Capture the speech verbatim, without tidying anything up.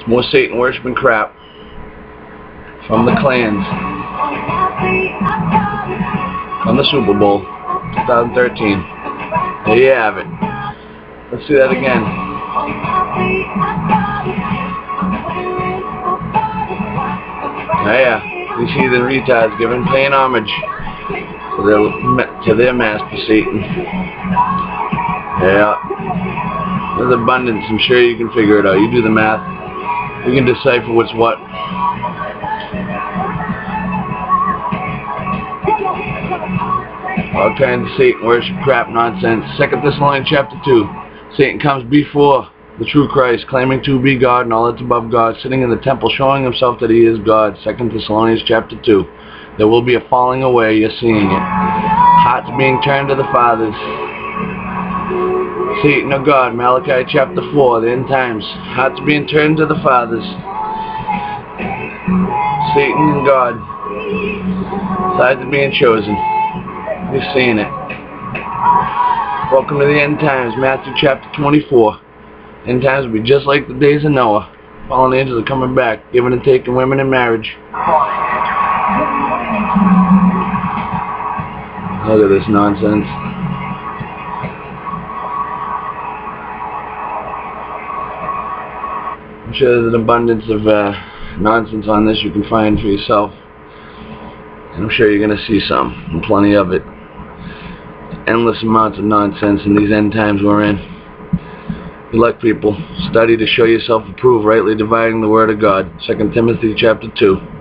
It's more Satan worshiping crap from the clans. From the Super Bowl twenty thirteen. There you have it. Let's do that again. Oh yeah, you see the retards giving plain homage to their, to their master Satan. Yeah, there's abundance. I'm sure you can figure it out. You do the math. You can decipher what's what. All kinds of Satan worship, crap, nonsense. Second Thessalonians chapter two. Satan comes before the true Christ, claiming to be God and all that's above God, sitting in the temple, showing himself that he is God. Second Thessalonians chapter two. There will be a falling away. You're seeing it. Hearts being turned to the fathers. Satan or God. Malachi chapter four. The end times. Hearts being turned to the fathers. Satan and God. Sides are being chosen. You're seeing it. Welcome to the end times, Matthew chapter twenty-four. End times will be just like the days of Noah. Fallen angels are coming back, giving and taking women in marriage. Look at this nonsense. I'm sure there's an abundance of uh, nonsense on this you can find for yourself. And I'm sure you're going to see some, and plenty of it. Endless amounts of nonsense in these end times we're in. Good luck, people. Study to show yourself approved, rightly dividing the word of God. Second Timothy chapter two.